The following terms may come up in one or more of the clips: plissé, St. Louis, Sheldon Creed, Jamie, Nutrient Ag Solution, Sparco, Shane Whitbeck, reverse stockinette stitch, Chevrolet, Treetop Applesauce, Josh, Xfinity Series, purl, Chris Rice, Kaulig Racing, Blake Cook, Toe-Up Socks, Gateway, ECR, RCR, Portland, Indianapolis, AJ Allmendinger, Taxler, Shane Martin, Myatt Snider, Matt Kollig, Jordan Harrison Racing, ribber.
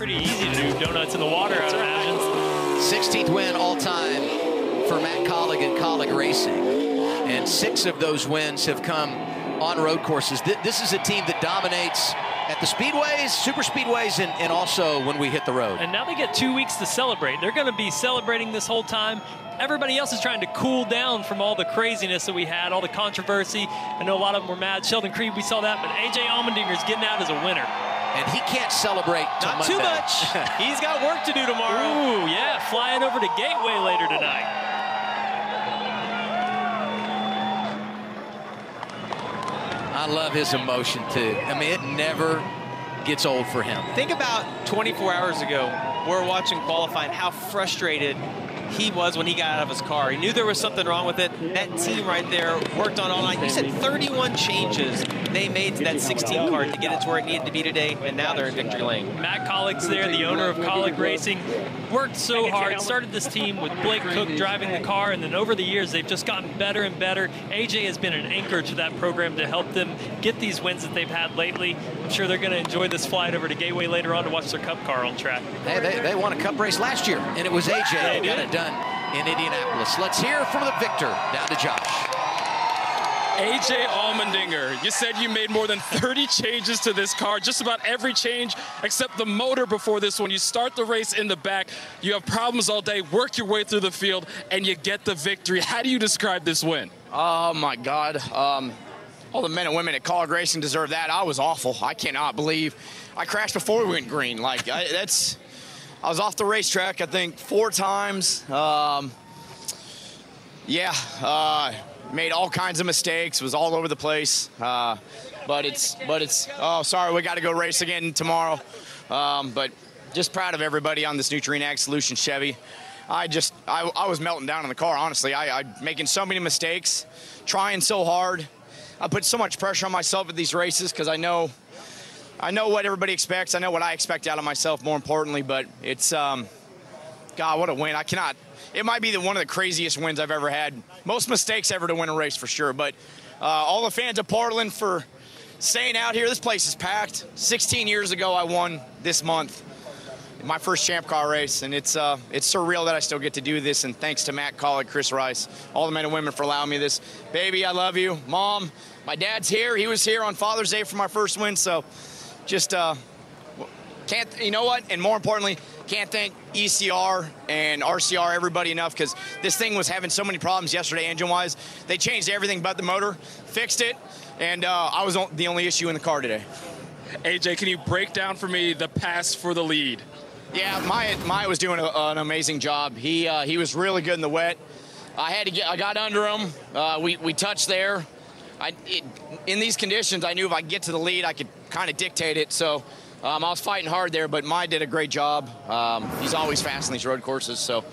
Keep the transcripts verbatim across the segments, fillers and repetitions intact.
pretty easy to do donuts in the water, I'd imagine. sixteenth win all time for Matt Kollig and Kaulig Racing. And six of those wins have come on road courses. This is a team that dominates at the speedways, super speedways, and, and also when we hit the road. And now they get two weeks to celebrate. They're going to be celebrating this whole time. Everybody else is trying to cool down from all the craziness that we had, all the controversy. I know a lot of them were mad. Sheldon Creed, we saw that, but A J Allmendinger's getting out as a winner. And he can't celebrate till Monday. Not too much. He's got work to do tomorrow. Ooh, yeah, flying over to Gateway later tonight. I love his emotion, too. I mean, it never gets old for him. Think about twenty-four hours ago, we're watching qualifying, how frustrated he was when he got out of his car. He knew there was something wrong with it. That team right there worked on all night. He said thirty-one changes they made to that sixteen car to get it to where it needed to be today, and now they're in victory lane. Matt Collick's there, the owner of Kaulig Racing, worked so hard, started this team with Blake Cook driving the car, and then over the years, they've just gotten better and better. A J has been an anchor to that program to help them get these wins that they've had lately. I'm sure they're gonna enjoy this flight over to Gateway later on to watch their cup car on track. Hey, they, they won a cup race last year, and it was A J that got it done in Indianapolis. Let's hear from the victor. Down to Josh. A J Allmendinger, you said you made more than thirty changes to this car, just about every change except the motor before this one. You start the race in the back, you have problems all day, work your way through the field, and you get the victory. How do you describe this win? Oh, my God. Um, all the men and women at Kaulig Racing deserve that. I was awful. I cannot believe I crashed before we went green. Like, I, that's... I was off the racetrack, I think, four times. Um, yeah, uh, made all kinds of mistakes, was all over the place. Uh, but it's, but it's. Oh, sorry, we got to go race again tomorrow. Um, but just proud of everybody on this Nutrient Ag Solution Chevy. I just, I, I was melting down in the car, honestly. I, I making so many mistakes, trying so hard. I put so much pressure on myself at these races because I know. I know what everybody expects. I know what I expect out of myself, more importantly, but it's, um, God, what a win. I cannot, it might be the, one of the craziest wins I've ever had. Most mistakes ever to win a race for sure, but uh, all the fans of Portland for staying out here. This place is packed. sixteen years ago, I won this month, my first Champ Car race, and it's, uh, it's surreal that I still get to do this, and thanks to Matt Kollick, Chris Rice, all the men and women for allowing me this. Baby, I love you. Mom, my dad's here. He was here on Father's Day for my first win, so. Just uh, can't, you know what? And more importantly, can't thank E C R and R C R, everybody enough, because this thing was having so many problems yesterday engine-wise. They changed everything but the motor, fixed it, and uh, I was the only issue in the car today. A J, can you break down for me the pass for the lead? Yeah, Myatt, Myatt was doing a, an amazing job. He uh, he was really good in the wet. I had to get, I got under him. Uh, we we touched there. I, it, in these conditions, I knew if I could get to the lead, I could kind of dictate it. So um, I was fighting hard there, but Mai did a great job. Um, he's always fast in these road courses. So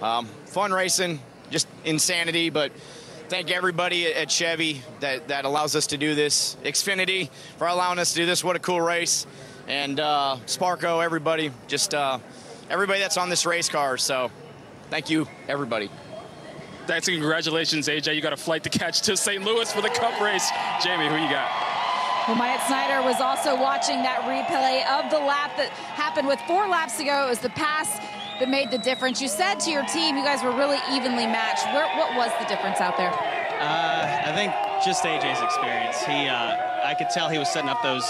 um, fun racing, just insanity. But thank everybody at Chevy that, that allows us to do this. Xfinity for allowing us to do this. What a cool race. And uh, Sparco, everybody, just uh, everybody that's on this race car. So thank you, everybody. That's congratulations, A J. You got a flight to catch to Saint Louis for the Cup race. Jamie, who you got? Well, Myatt Snider was also watching that replay of the lap that happened with four laps ago. It was the pass that made the difference. You said to your team, you guys were really evenly matched. Where, what was the difference out there? Uh, I think just A J's experience. He, uh, I could tell he was setting up those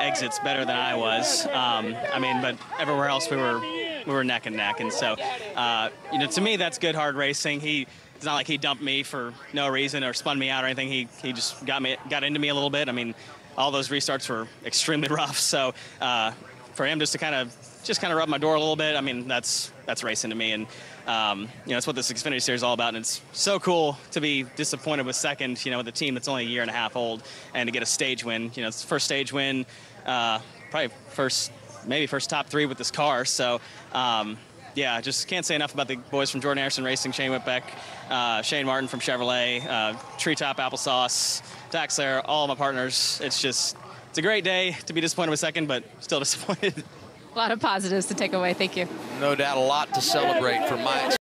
exits better than I was. Um, I mean, but everywhere else we were, we were neck and neck. And so, uh, you know, to me, that's good hard racing. He. It's not like he dumped me for no reason or spun me out or anything. He he just got me got into me a little bit. I mean, all those restarts were extremely rough. So uh, for him just to kind of just kind of rub my door a little bit, I mean, that's that's racing to me. And um, you know, that's what this Xfinity Series is all about. And it's so cool to be disappointed with second. You know, with a team that's only a year and a half old, and to get a stage win. You know, it's the first stage win, uh, probably first maybe first top three with this car. So. Um, Yeah, just can't say enough about the boys from Jordan Harrison Racing, Shane Whitbeck, uh, Shane Martin from Chevrolet, uh, Treetop Applesauce, Taxler, all my partners. It's just, it's a great day to be disappointed with second, but still disappointed. A lot of positives to take away. Thank you. No doubt a lot to celebrate for Myatt.